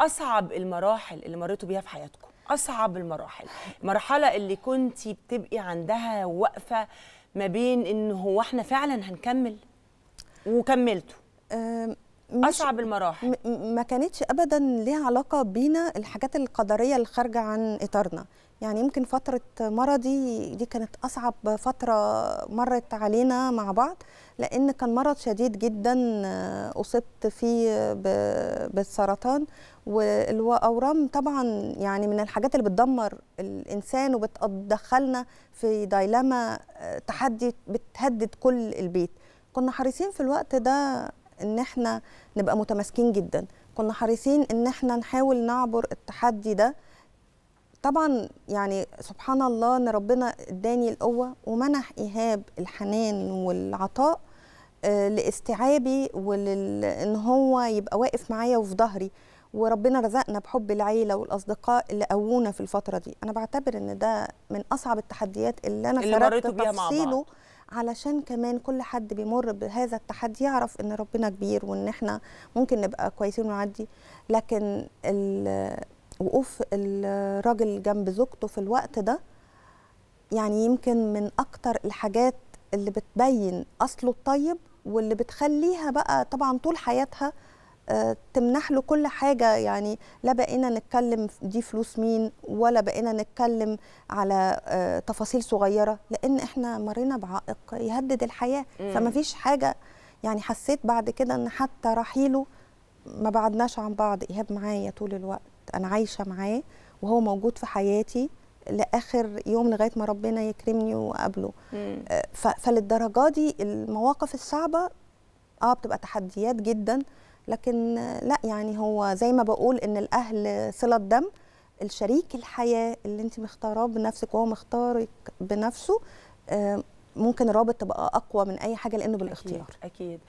أصعب المراحل اللي مريتوا بيها في حياتكم، أصعب المراحل، المرحلة اللي كنتي بتبقي عندها واقفة ما بين إن هو إحنا فعلا هنكمل وكملتوا. أصعب المراحل ما كانتش أبدا ليها علاقة بينا الحاجات القدرية اللي خارجة عن إطارنا، يعني يمكن فترة مرضي دي كانت أصعب فترة مرت علينا مع بعض، لأن كان مرض شديد جدا أصبت فيه بالسرطان، والأورام طبعا يعني من الحاجات اللي بتدمر الإنسان وبتدخلنا في دايلاما تحدي بتهدد كل البيت. كنا حريصين في الوقت ده إن احنا نبقى متماسكين جدا، كنا حريصين إن احنا نحاول نعبر التحدي ده. طبعا يعني سبحان الله ان ربنا اداني القوه ومنح ايهاب الحنان والعطاء لاستيعابي وان هو يبقى واقف معايا وفي ظهري، وربنا رزقنا بحب العيله والاصدقاء اللي قوونا في الفتره دي. انا بعتبر ان ده من اصعب التحديات اللي انا فرقت تفصيله، علشان كمان كل حد بيمر بهذا التحدي يعرف ان ربنا كبير وان احنا ممكن نبقى كويسين ونعدي. لكن وقوف الراجل جنب زوجته في الوقت ده يعني يمكن من أكتر الحاجات اللي بتبين أصله الطيب، واللي بتخليها بقى طبعا طول حياتها تمنح له كل حاجة. يعني لا بقينا نتكلم دي فلوس مين، ولا بقينا نتكلم على تفاصيل صغيرة، لأن احنا مرينا بعائق يهدد الحياة. فما فيش حاجة، يعني حسيت بعد كده أن حتى رحيله ما بعدناش عن بعض. إيهاب معايا طول الوقت، أنا عايشة معاه وهو موجود في حياتي لآخر يوم لغاية ما ربنا يكرمني وأقابله. فللدرجة دي المواقف الصعبة بتبقى تحديات جدا، لكن لا يعني هو زي ما بقول إن الأهل صلة دم، الشريك الحياة اللي انت مختاراه بنفسك وهو مختارك بنفسه ممكن رابط تبقى أقوى من أي حاجة، لأنه بالاختيار. أكيد.